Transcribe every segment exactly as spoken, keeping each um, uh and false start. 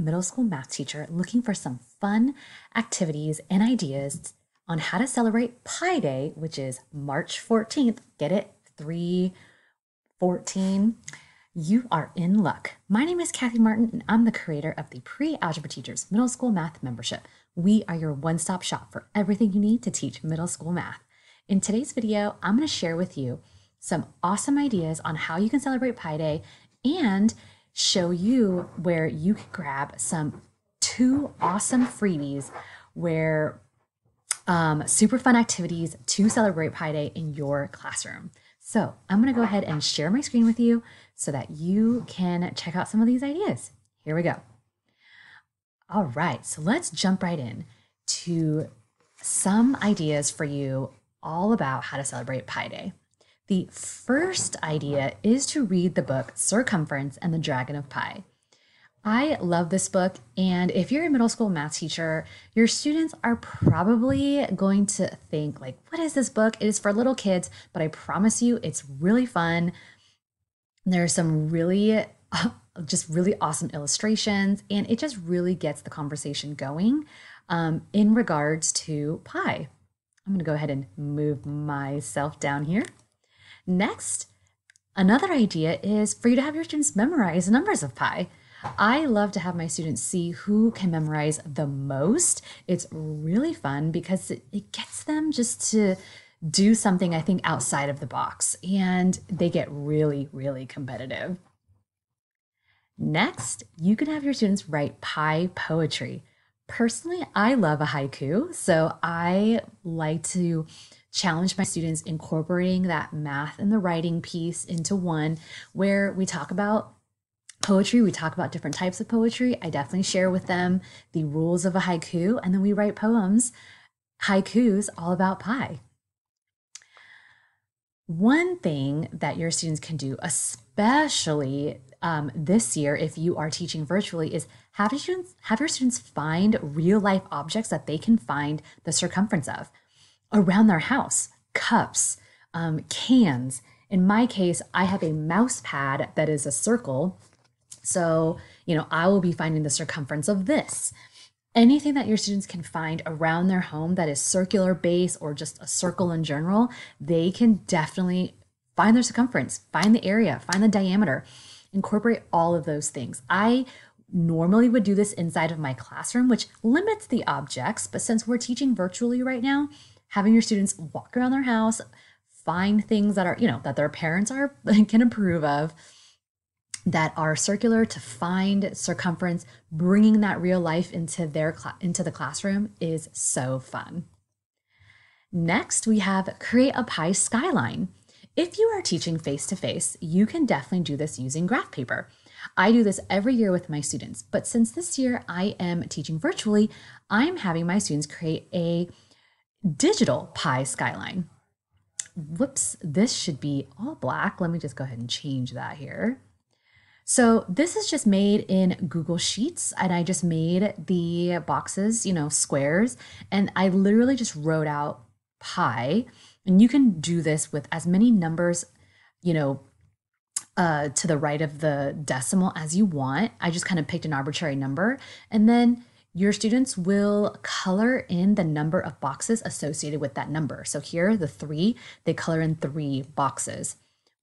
middle school math teacher looking for some fun activities and ideas on how to celebrate Pi Day, which is March fourteenth. Get it? three fourteen. You are in luck. My name is Kathy Martin, and I'm the creator of the Pre-Algebra Teachers Middle School Math Membership. We are your one-stop shop for everything you need to teach middle school math. In today's video, I'm going to share with you some awesome ideas on how you can celebrate Pi Day and show you where you can grab some two awesome freebies where um, super fun activities to celebrate Pi Day in your classroom. So I'm going to go ahead and share my screen with you so that you can check out some of these ideas. Here we go. All right, so let's jump right in to some ideas for you all about how to celebrate Pi Day. The first idea is to read the book Circumference and the Dragon of Pi. I love this book, and if you're a middle school math teacher, your students are probably going to think, like, what is this book? It is for little kids, but I promise you it's really fun. There are some really, just really awesome illustrations, and it just really gets the conversation going um, in regards to pi. I'm gonna go ahead and move myself down here. Next, another idea is for you to have your students memorize the numbers of pi. I love to have my students see who can memorize the most. It's really fun because it, it gets them just to do something, I think, outside of the box, and they get really, really competitive. Next, you can have your students write pi poetry. Personally, I love a haiku, so I like to challenge my students incorporating that math and the writing piece into one where we talk about poetry, we talk about different types of poetry. I definitely share with them the rules of a haiku, and then we write poems, haikus, all about pi. One thing that your students can do, especially um, this year if you are teaching virtually, is have your, students, have your students find real life objects that they can find the circumference of around their house. Cups, um, cans. In my case, I have a mouse pad that is a circle. So, you know, I will be finding the circumference of this. Anything that your students can find around their home that is circular base or just a circle in general, they can definitely find their circumference, find the area, find the diameter, incorporate all of those things. I normally would do this inside of my classroom, which limits the objects, but since we're teaching virtually right now, having your students walk around their house, find things that are, you know, that their parents are can approve of, that are circular, to find circumference, bringing that real life into their into the classroom is so fun. Next, we have create a Pi skyline. If you are teaching face-to-face, you can definitely do this using graph paper. I do this every year with my students, but since this year I am teaching virtually, I'm having my students create a digital Pi skyline. Whoops, this should be all black. Let me just go ahead and change that here. So this is just made in Google Sheets, and I just made the boxes, you know, squares, and I literally just wrote out pi, and you can do this with as many numbers, you know, uh, to the right of the decimal as you want. I just kind of picked an arbitrary number, and then your students will color in the number of boxes associated with that number. So here, the three, they color in three boxes.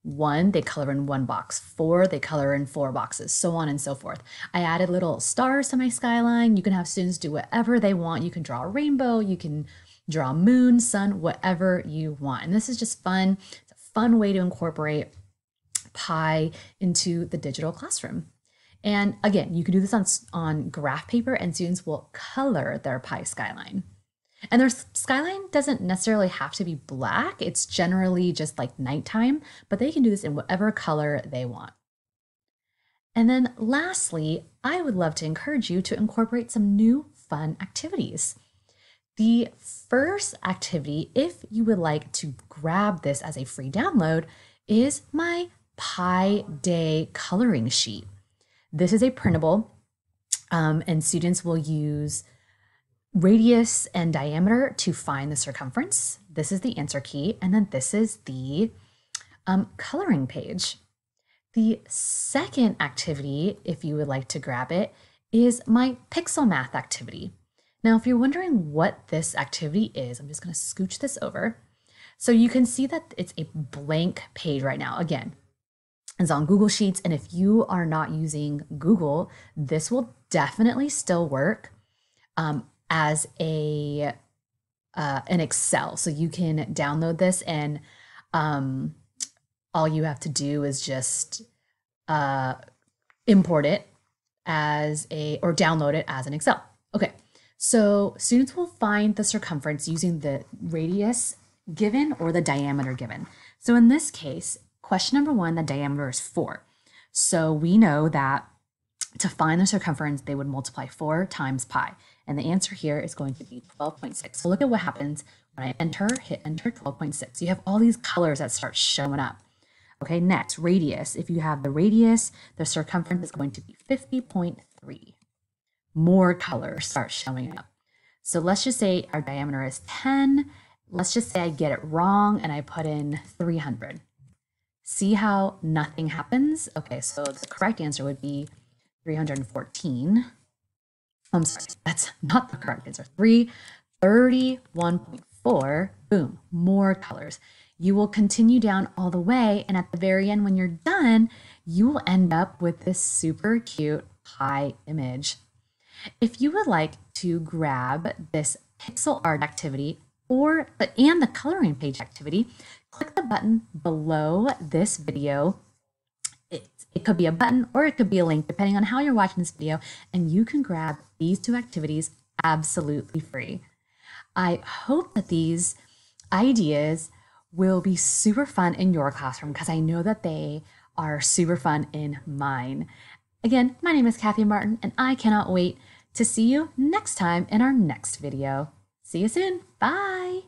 One, they color in one box. Four, they color in four boxes, so on and so forth. I added little stars to my skyline. You can have students do whatever they want. You can draw a rainbow, you can draw moon, sun, whatever you want. And this is just fun. It's a fun way to incorporate pi into the digital classroom. And again, you can do this on, on graph paper, and students will color their pi skyline. And their skyline doesn't necessarily have to be black. It's generally just like nighttime, but they can do this in whatever color they want. And then lastly, I would love to encourage you to incorporate some new fun activities. The first activity, if you would like to grab this as a free download, is my Pi Day coloring sheet. This is a printable, um, and students will use radius and diameter to find the circumference. This is the answer key, and then this is the um, coloring page. The second activity, if you would like to grab it, is my pixel math activity. Now, if you're wondering what this activity is, I'm just going to scooch this over. So you can see that it's a blank page right now. Again, it's on Google Sheets. And if you are not using Google, this will definitely still work um, as a uh, an Excel. So you can download this and um, all you have to do is just uh, import it as a, or download it as an Excel. Okay, so students will find the circumference using the radius given or the diameter given. So in this case, question number one, the diameter is four. So we know that to find the circumference, they would multiply four times pi. And the answer here is going to be twelve point six. So look at what happens when I enter, hit enter, twelve point six. You have all these colors that start showing up. Okay, next, radius. If you have the radius, the circumference is going to be fifty point three. More colors start showing up. So let's just say our diameter is ten. Let's just say I get it wrong and I put in three hundred. See how nothing happens? Okay, so the correct answer would be three hundred fourteen. I'm sorry, that's not the correct answer. three thirty-one point four, boom, more colors. You will continue down all the way, and at the very end, when you're done, you will end up with this super cute pie image. If you would like to grab this pixel art activity or and the coloring page activity, click the button below this video. It, it could be a button or it could be a link, depending on how you're watching this video, and you can grab these two activities absolutely free. I hope that these ideas will be super fun in your classroom because I know that they are super fun in mine. Again, my name is Kathy Martin, and I cannot wait to see you next time in our next video. See you soon. Bye.